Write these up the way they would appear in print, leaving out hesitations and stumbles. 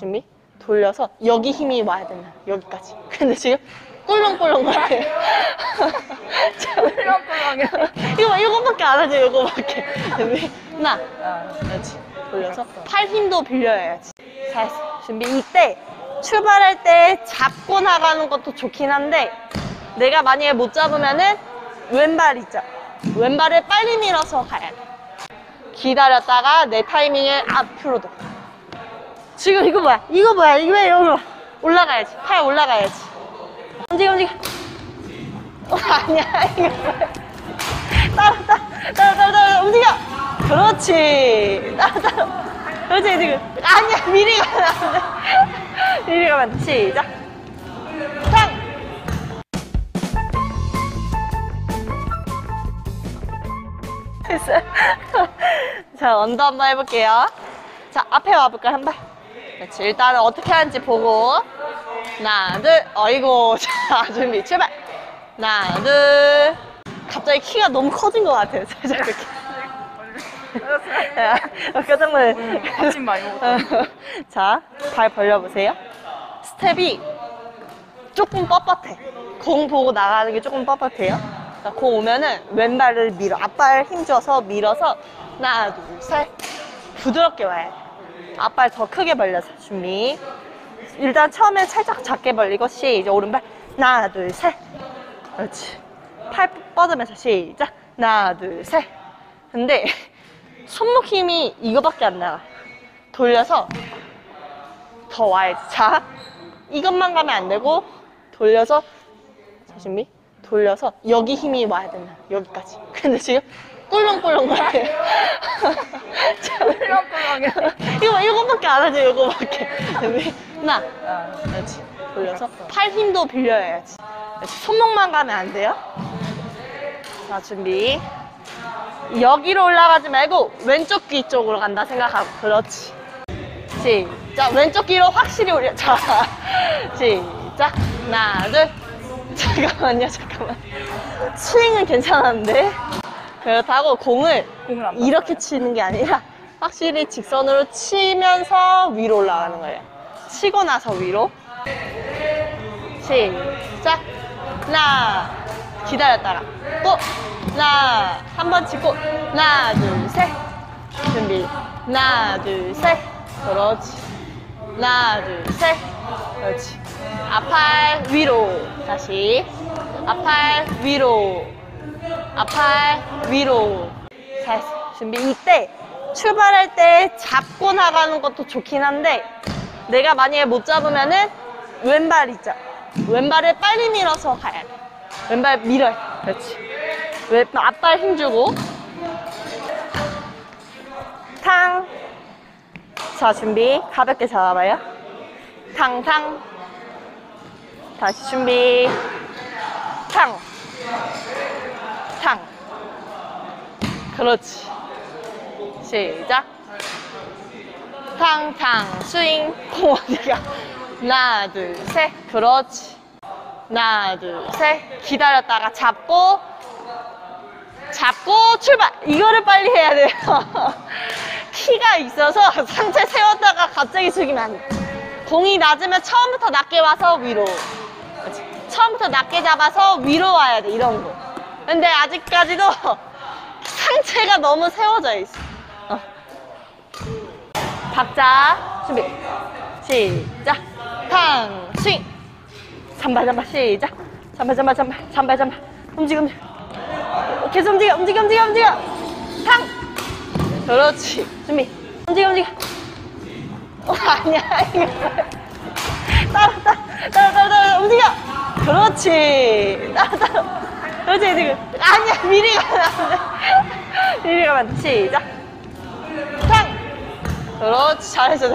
준비, 돌려서 여기 힘이 와야 된다. 여기까지. 근데 지금 꿀렁꿀렁거려요. 꿀렁꿀렁해. 이거밖에 안 하지, 이거밖에. 준비, 하나, 그렇지. 돌려서 팔 힘도 빌려야지. 잘했어. 준비, 이때 출발할 때 잡고 나가는 것도 좋긴 한데 내가 만약에 못 잡으면은 왼발 있죠? 왼발을 빨리 밀어서 가야 돼. 기다렸다가 내 타이밍을 앞으로 둬. 지금 이거 뭐야? 이거 뭐야? 이거 왜 이러고 올라가야지. 팔 올라가야지. 움직여, 움직여. 아니야, 이거 뭐야? 따라, 움직여. 그렇지. 따라. 그렇지, 지금. 아니야, 미리 가면 안 돼. 미리 가면 안 돼. 시작. 탕! 됐어요. 자, 언더 한번 해볼게요. 자, 앞에 와볼까요? 한 발. 그렇지. 일단은 어떻게 하는지 보고. 하나, 둘. 어이구. 자, 준비. 출발. 하나, 둘. 갑자기 키가 너무 커진 것 같아요. 살짝 이렇게. 깜짝놀래. 아침 많이 먹었다. 자, 발 벌려보세요. 스텝이 조금 뻣뻣해. 공 보고 나가는 게 조금 뻣뻣해요. 자, 공 오면은 왼발을 밀어. 앞발 힘줘서 밀어서 하나, 둘, 셋. 부드럽게 와야 돼. 앞발 더 크게 벌려서 준비. 일단 처음에 살짝 작게 벌리고 시작. 오른발 하나, 둘, 셋. 그렇지. 팔 뻗으면서 시작. 하나, 둘, 셋. 근데 손목 힘이 이거밖에 안 나가. 돌려서 더 와야지. 자, 이것만 가면 안 되고 돌려서. 자, 준비. 돌려서 여기 힘이 와야 된다. 여기까지. 근데 지금 꿀렁꿀렁거려요. 꿀렁꿀렁해. 이거밖에 안 하지, 이거밖에. 하나, 그렇지. 돌려서 팔 힘도 빌려야지. 그렇지. 손목만 가면 안 돼요. 자, 준비. 여기로 올라가지 말고 왼쪽 귀 쪽으로 간다 생각하고. 그렇지. 시작. 왼쪽 귀로 확실히 올려. 자, 시작. 하나, 둘. 잠깐만. 스윙은 괜찮았는데. 그렇다고 공을 이렇게 치는 게 아니라 확실히 직선으로 치면서 위로 올라가는 거예요. 치고 나서 위로. 시작. 하나. 기다렸다가 또 하나. 한 번 치고 하나, 둘, 셋. 준비. 하나, 둘, 셋. 그렇지. 하나, 둘, 셋. 그렇지. 앞팔 위로. 다시. 앞팔 위로. 앞팔 위로. 잘했어. 준비. 이때 출발할 때 잡고 나가는 것도 좋긴 한데 내가 만약에 못 잡으면은 왼발 있죠? 왼발을 빨리 밀어서 가야 돼. 왼발 밀어야 돼. 그렇지. 왼발 앞발 힘주고. 탕. 자, 준비. 가볍게 잡아봐요. 탕탕. 다시 준비. 탕. 탕. 그렇지. 시작. 탕, 탕. 스윙. 공 어디가? 하나, 둘, 셋. 그렇지. 하나, 둘, 셋. 기다렸다가 잡고 출발. 이거를 빨리 해야 돼요. 키가 있어서 상체 세웠다가 갑자기 숙이면 안 돼. 공이 낮으면 처음부터 낮게 와서 위로. 그렇지. 처음부터 낮게 잡아서 위로 와야 돼. 이런 거. 근데 아직까지도 상체가 너무 세워져 있어. 박자 준비. 시작. 탕 스윙. 잠발 시작. 잠발 움직여. 계속 움직여. 탕. 그렇지. 준비. 움직여. 아니야, 이거 뭐야? 따라 움직여. 그렇지. 따라. 그렇지, 지금. 아니야, 미리 가면 안 돼. 미리 가면 안 돼. 시작. 탕. 그렇지. 잘했어.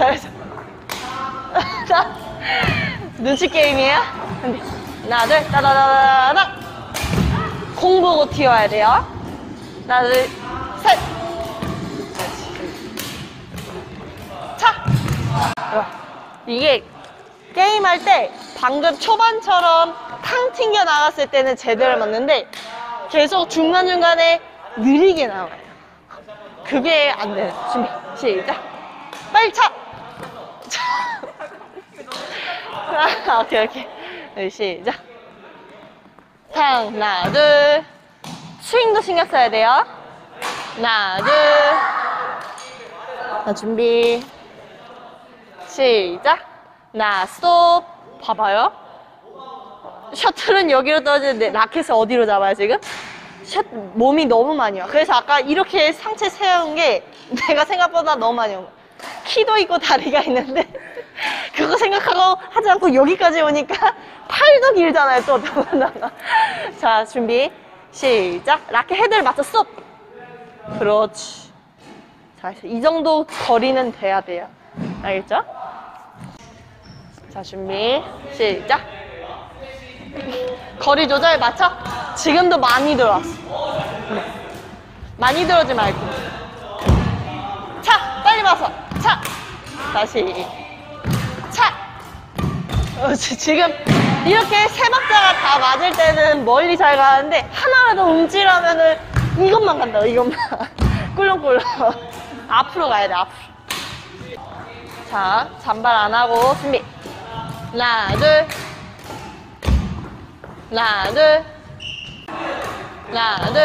눈치 게임이에요? 하나, 둘, 따라라라라. 공 보고 튀어야 돼요. 하나, 둘, 셋. 차. 이게 게임할 때 방금 초반처럼 탕 튕겨 나갔을 때는 제대로 맞는데 계속 중간중간에 느리게 나와요. 그게 안 돼요. 준비 시작. 빨리 차. 아, 오케이, 오케이. 네, 시작. 하나, 둘. 스윙도 신경 써야 돼요. 하나, 둘. 자, 준비. 시작. 하나, 스톱. 봐봐요. 셔틀은 여기로 떨어지는데 라켓을 어디로 잡아요, 지금? 몸이 너무 많이 와. 그래서 아까 이렇게 상체 세운 게 내가 생각보다 너무 많이 온 거야. 키도 있고 다리가 있는데 그거 생각하고 하지 않고 여기까지 오니까 팔도 길잖아요. 또 자, 준비 시작. 라켓 헤드를 맞춰 쏙. 그렇지. 자, 이 정도 거리는 돼야 돼요. 알겠죠? 자, 준비 시작. 거리 조절 맞춰. 지금도 많이 들어왔어. 네. 많이 들어오지 말고 차! 빨리 봐서 차! 다시 차! 지금 이렇게 세 박자가 다 맞을 때는 멀리 잘 가는데 하나라도 움찔하면은 이것만 간다. 이것만 꿀렁꿀렁. 앞으로 가야 돼. 앞으로. 자, 잔발 안 하고 준비. 하나, 둘. 하나, 둘. 하나, 둘.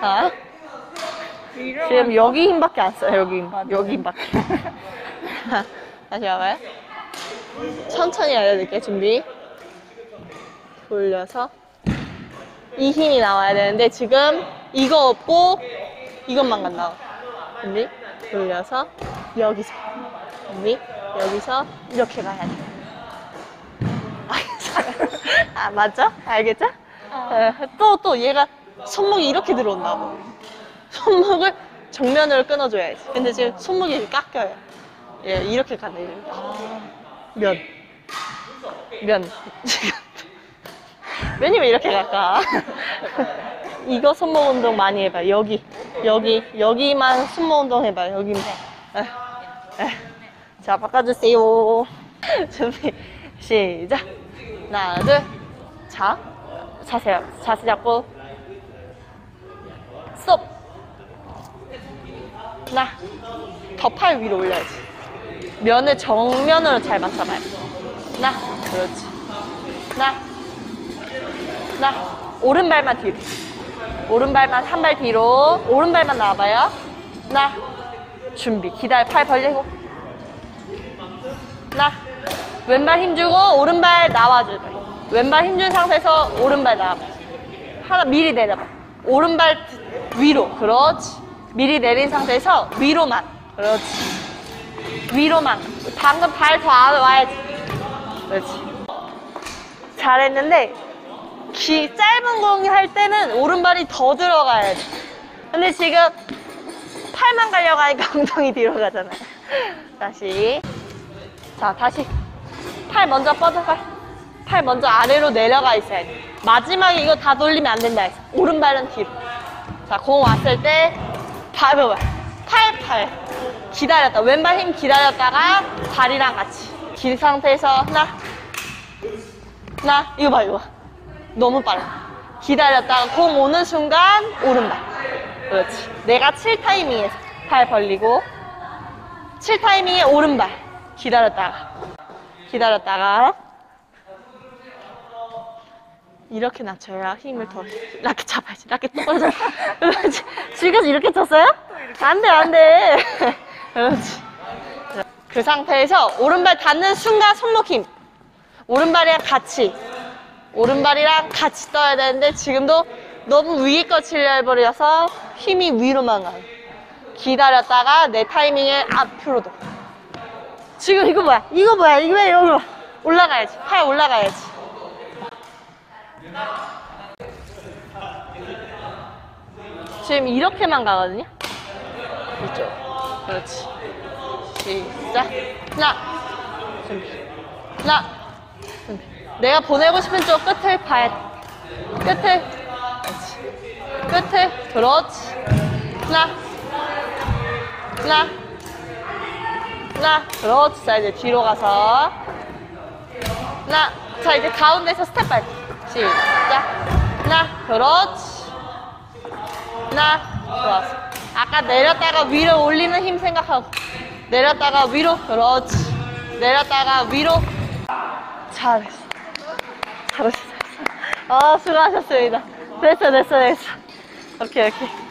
자, 지금 여기 힘밖에 안 써요. 여기 힘. 여기 힘밖에. 다시 와봐요. 천천히 알려드릴게요. 준비. 돌려서 이 힘이 나와야 되는데 지금 이거 없고 이것만 간다고. 준비. 돌려서 여기서. 준비. 여기서 이렇게 가야 돼. 아, 맞죠? 알겠죠? 또 얘가 손목이 이렇게 들어온다고. 손목을 정면으로 끊어줘야지. 근데 지금 손목이 이렇게 깎여요. 예, 이렇게 가네. 이렇게. 아, 면 면이면 이렇게 갈까? 이거 손목 운동 많이 해봐요. 여기만 손목 운동 해봐요. 여기만. 자, 바꿔주세요. 준비 시작. 하나, 둘. 자, 자세요. 자세 잡고 스톱. 하나, 더 팔 위로 올려야지. 면을 정면으로 잘 맞춰봐요. 하나, 그렇지. 하나, 오른발만 뒤로. 오른발만 한 발 뒤로. 오른발만 나와봐요. 하나, 준비. 기다려. 팔 벌리고. 하나, 왼발 힘주고 오른발 나와줘요. 왼발 힘준 상태에서 오른발 나와봐. 하나 미리 내려봐. 오른발 위로. 그렇지. 미리 내린 상태에서 위로만. 그렇지. 위로만. 방금 발 더 안 와야지. 그렇지. 잘했는데 짧은 공 할 때는 오른발이 더 들어가야지. 근데 지금 팔만 가려고 하니까 엉덩이 뒤로 가잖아요. 다시. 자, 다시. 팔 먼저 뻗어가. 팔 먼저 아래로 내려가 있어야 돼. 마지막에 이거 다 돌리면 안 된다 해서 오른발은 뒤로. 자, 공 왔을 때 바로 팔 기다렸다. 왼발 힘 기다렸다가 발이랑 같이 긴 상태에서 하나 이거 봐, 이거 봐. 너무 빨라. 기다렸다가 공 오는 순간 오른발. 그렇지. 내가 칠 타이밍에서 팔 벌리고 칠 타이밍에 오른발 기다렸다가 이렇게 낮춰야 힘을 더. 라켓 잡아야지. 라켓 또 꺼져. 그렇지. 지금까지 이렇게 쳤어요? 안 돼. 그렇지. 그 상태에서 오른발 닿는 순간 손목 힘. 오른발이랑 같이 떠야 되는데 지금도 너무 위에 거 치려 해버려서 힘이 위로만 가. 기다렸다가 내 타이밍에 앞으로도. 지금 이거 뭐야? 이거 왜 여기로 올라가야지. 팔 올라가야지. 지금 이렇게만 가거든요. 이쪽. 그렇지. 시작. 하나 준비. 내가 보내고 싶은 쪽 끝을 봐야 돼. 끝을. 그렇지. 하나. 그렇지. 자, 이제 뒤로 가서 하나. 자, 이제 가운데에서 스텝 밟기. 시작. 하나. 그렇지. 하나. 좋았어. 아까 내렸다가 위로 올리는 힘 생각하고 내렸다가 위로. 그렇지. 내렸다가 위로. 잘했어. 잘했어. 아, 수고하셨습니다. 됐어. 오케이.